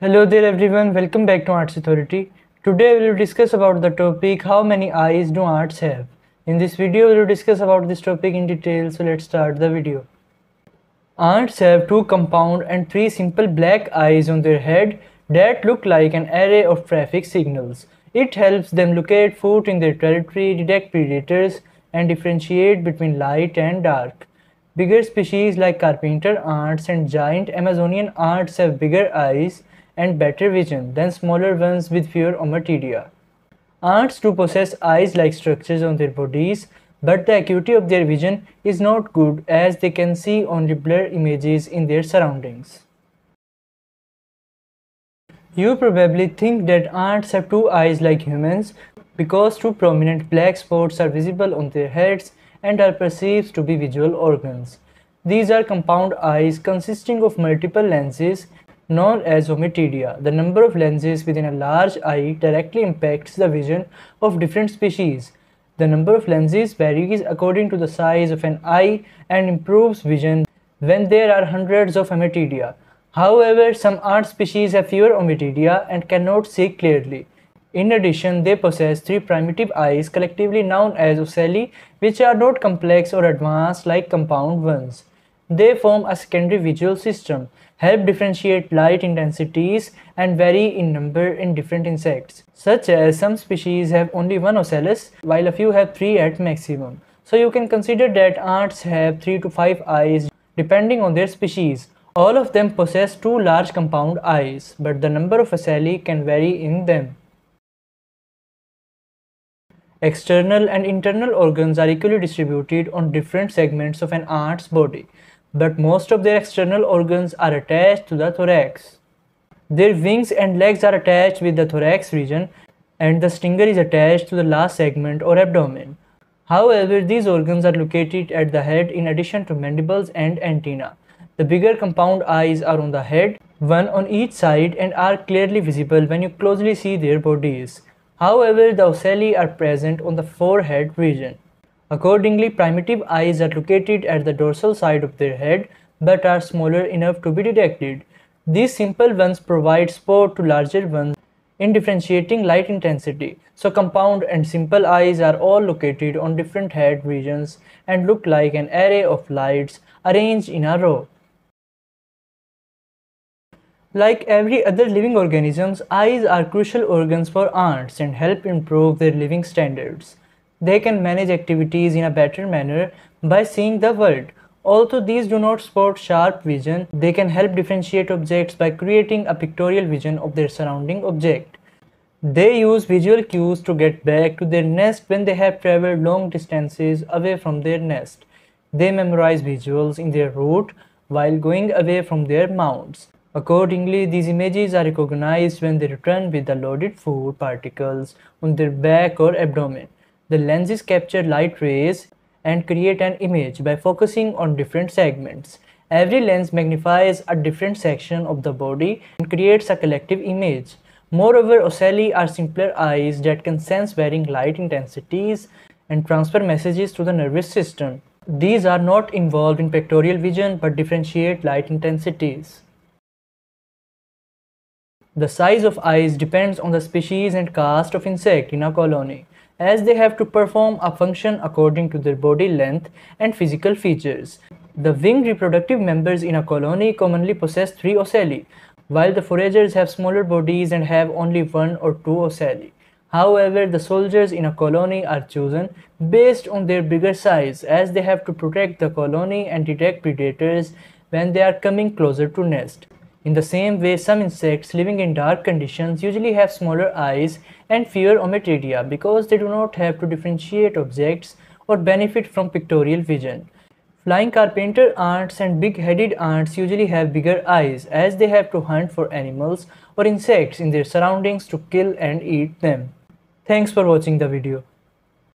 Hello there everyone, welcome back to Ants Authority. Today we will discuss about the topic how many eyes do ants have. In this video we will discuss about this topic in detail, so let's start the video. Ants have two compound and three simple black eyes on their head that look like an array of traffic signals. It helps them locate food in their territory, detect predators and differentiate between light and dark. Bigger species like carpenter ants and giant Amazonian ants have bigger eyes and better vision than smaller ones with fewer ommatidia. Ants do possess eyes-like structures on their bodies, but the acuity of their vision is not good as they can see only blurred images in their surroundings. You probably think that ants have two eyes like humans because two prominent black spots are visible on their heads and are perceived to be visual organs. These are compound eyes consisting of multiple lenses known as ommatidia. The number of lenses within a large eye directly impacts the vision of different species. The number of lenses varies according to the size of an eye and improves vision when there are hundreds of ommatidia. However, some ant species have fewer ommatidia and cannot see clearly. In addition, they possess three primitive eyes collectively known as ocelli, which are not complex or advanced like compound ones. They form a secondary visual system, help differentiate light intensities and vary in number in different insects, such as some species have only one ocellus while a few have three at maximum. So you can consider that ants have 3 to 5 eyes depending on their species. All of them possess two large compound eyes, but the number of ocelli can vary in them. External and internal organs are equally distributed on different segments of an ant's body, but most of their external organs are attached to the thorax. Their wings and legs are attached with the thorax region and the stinger is attached to the last segment or abdomen. However, these organs are located at the head in addition to mandibles and antennae. The bigger compound eyes are on the head, one on each side, and are clearly visible when you closely see their bodies. However, the ocelli are present on the forehead region. Accordingly, primitive eyes are located at the dorsal side of their head but are smaller enough to be detected. These simple ones provide support to larger ones in differentiating light intensity. So compound and simple eyes are all located on different head regions and look like an array of lights arranged in a row. Like every other living organism, eyes are crucial organs for ants and help improve their living standards. They can manage activities in a better manner by seeing the world. Although these do not sport sharp vision, they can help differentiate objects by creating a pictorial vision of their surrounding object. They use visual cues to get back to their nest when they have traveled long distances away from their nest. They memorize visuals in their route while going away from their mounds. Accordingly, these images are recognized when they return with the loaded food particles on their back or abdomen. The lenses capture light rays and create an image by focusing on different segments. Every lens magnifies a different section of the body and creates a collective image. Moreover, ocelli are simpler eyes that can sense varying light intensities and transfer messages to the nervous system. These are not involved in pictorial vision but differentiate light intensities. The size of eyes depends on the species and caste of insect in a colony, as they have to perform a function according to their body length and physical features. The winged reproductive members in a colony commonly possess 3 ocelli, while the foragers have smaller bodies and have only 1 or 2 ocelli. However, the soldiers in a colony are chosen based on their bigger size, as they have to protect the colony and detect predators when they are coming closer to nest. In the same way, some insects living in dark conditions usually have smaller eyes and fewer ommatidia because they do not have to differentiate objects or benefit from pictorial vision. Flying carpenter ants and big-headed ants usually have bigger eyes as they have to hunt for animals or insects in their surroundings to kill and eat them. Thanks for watching the video.